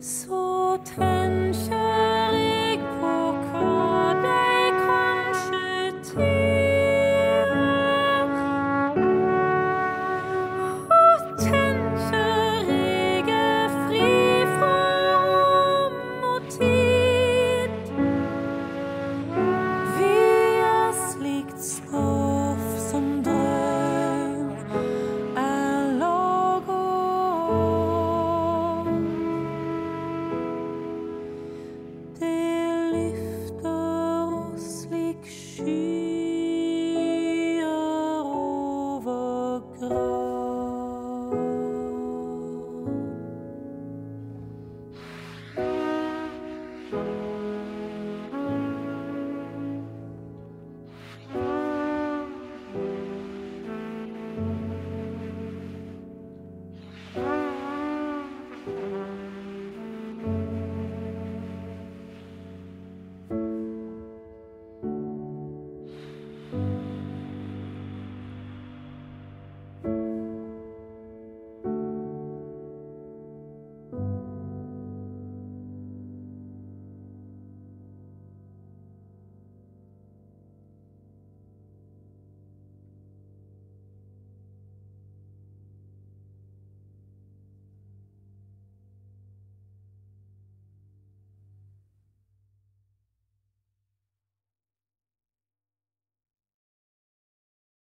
So tension.